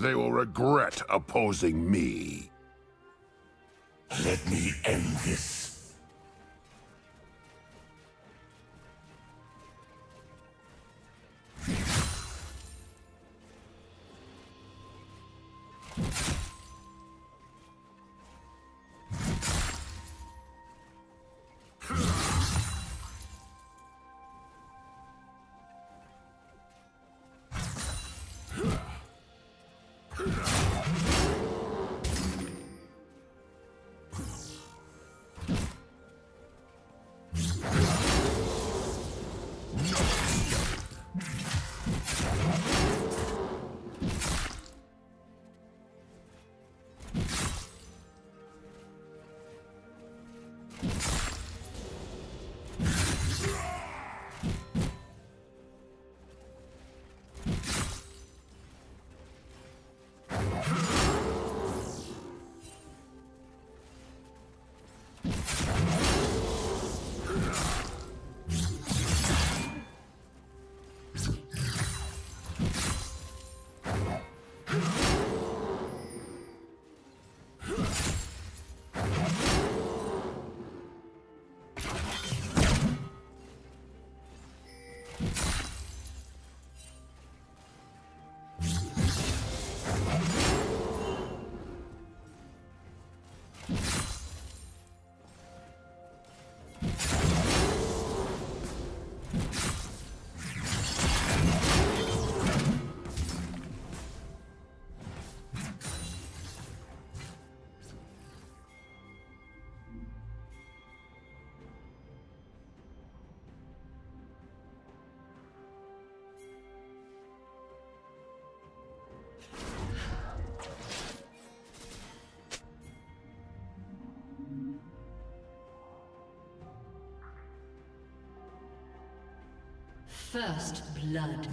They will regret opposing me. Let me end this. First blood.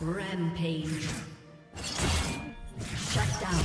Rampage. Shut down.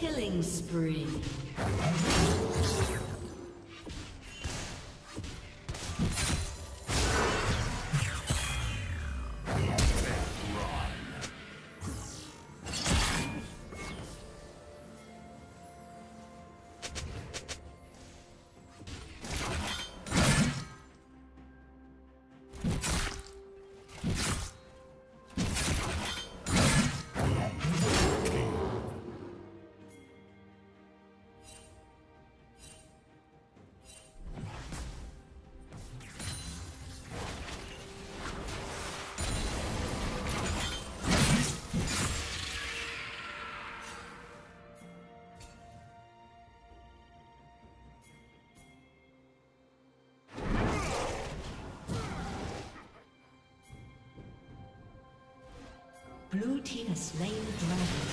Killing spree. Blue team has slain the dragon.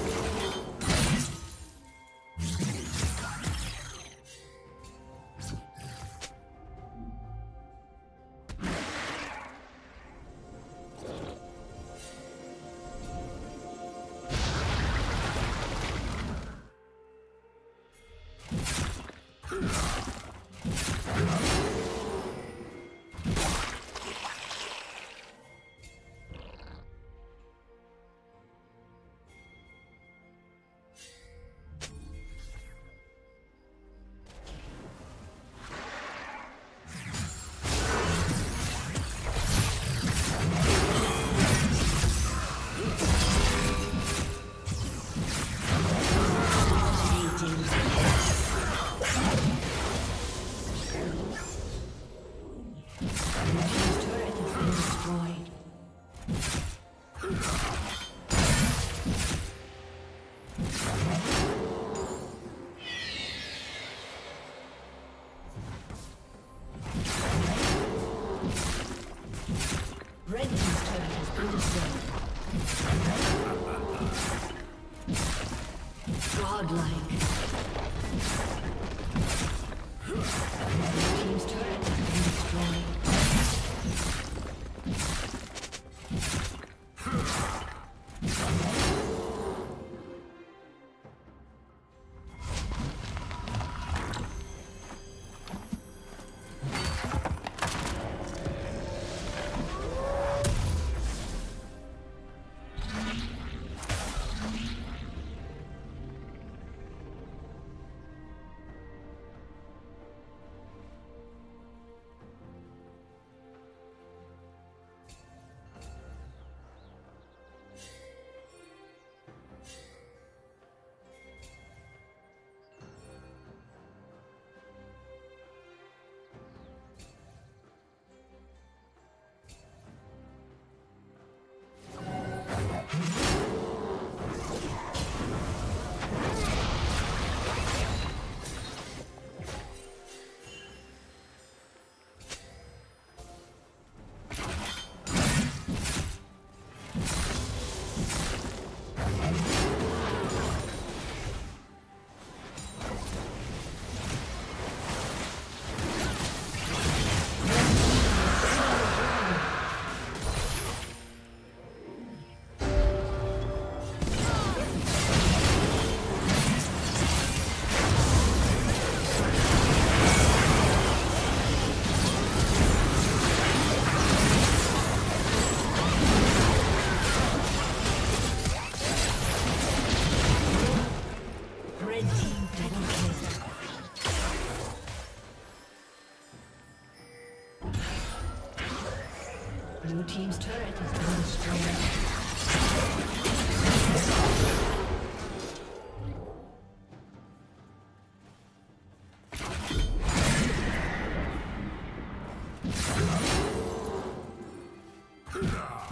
Blue team's turret has been destroyed.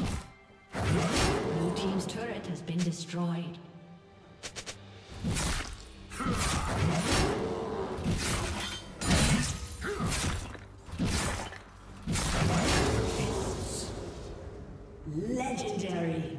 Blue team's turret has been destroyed. Legendary.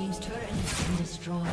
team's turret has been destroyed.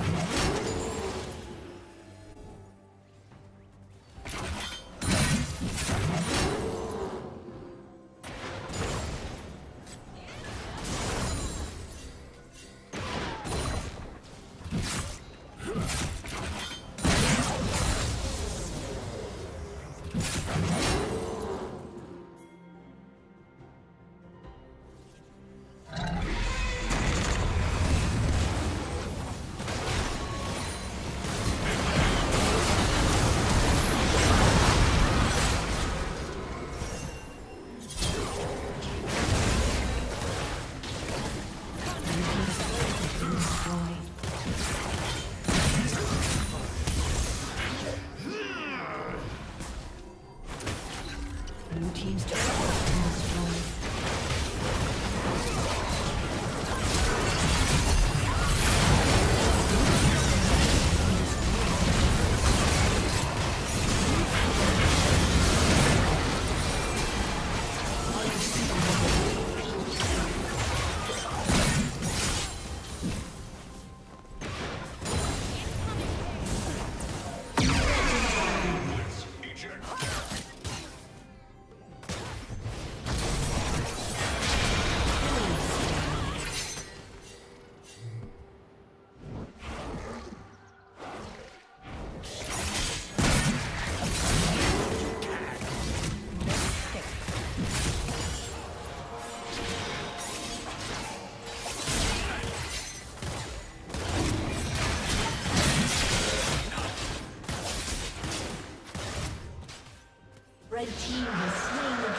Red team has slain the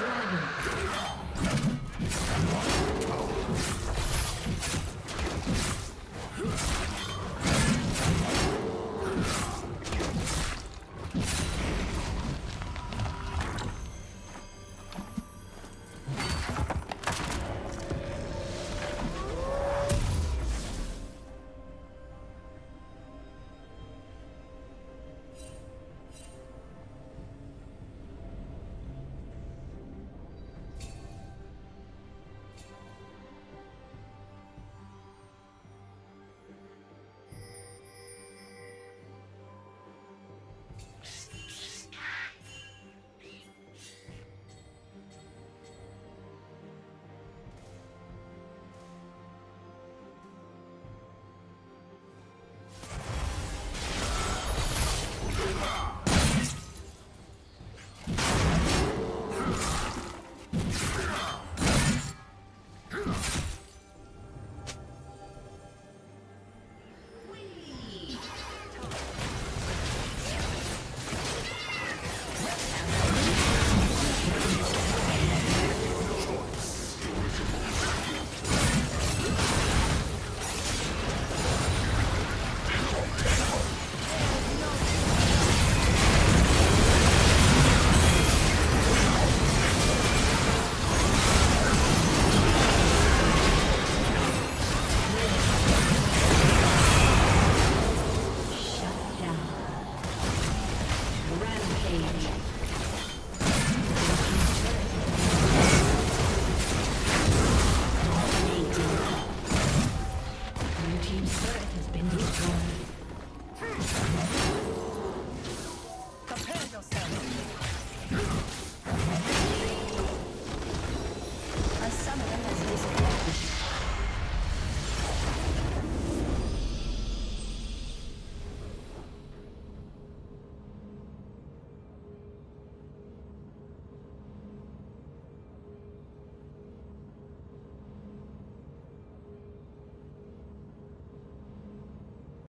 dragon.